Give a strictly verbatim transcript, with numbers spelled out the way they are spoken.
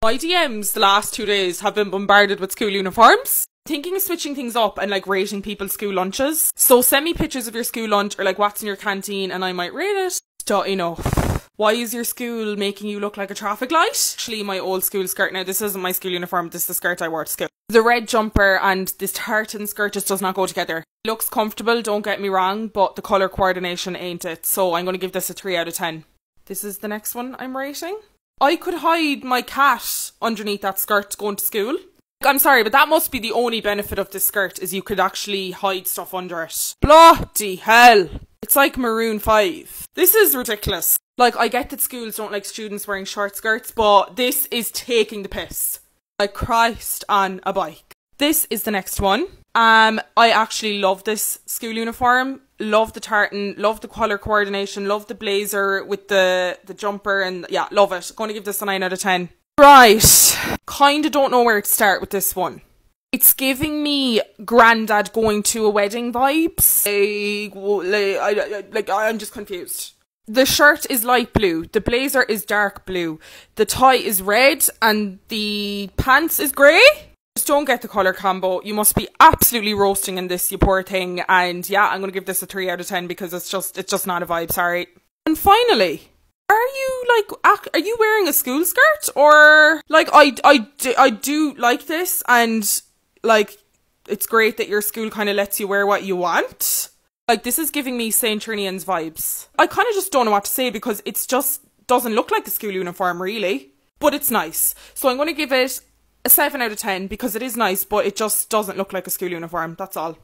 My D Ms the last two days have been bombarded with school uniforms. Thinking of switching things up and like rating people's school lunches. So send me pictures of your school lunch or like what's in your canteen and I might rate it. Don't enough. Why is your school making you look like a traffic light? Actually my old school skirt, now this isn't my school uniform, this is the skirt I wore to school. The red jumper and this tartan skirt just does not go together. It looks comfortable, don't get me wrong, but the colour coordination ain't it. So I'm going to give this a three out of ten. This is the next one I'm rating. I could hide my cat underneath that skirt going to school. I'm sorry, but that must be the only benefit of this skirt is you could actually hide stuff under it. Bloody hell. It's like Maroon five. This is ridiculous. Like, I get that schools don't like students wearing short skirts, but this is taking the piss. Like Christ on a bike. This is the next one. Um, I actually love this school uniform. Love the tartan, love the colour coordination, love the blazer with the, the jumper and yeah, love it. Going to give this a nine out of ten. Right, kind of don't know where to start with this one. It's giving me granddad going to a wedding vibes. Like, like, I, like I'm just confused. The shirt is light blue, the blazer is dark blue, the tie is red and the pants is grey. Don't get the colour combo. You must be absolutely roasting in this, you poor thing. And yeah, I'm gonna give this a three out of ten because it's just it's just not a vibe, sorry. And finally, are you like are you wearing a school skirt? Or like I I I do like this and like it's great that your school kind of lets you wear what you want. Like this is giving me Saint Trinian's vibes. I kind of just don't know what to say because it's just doesn't look like a school uniform really, but it's nice. So I'm gonna give it a seven out of ten because it is nice, but it just doesn't look like a school uniform, that's all.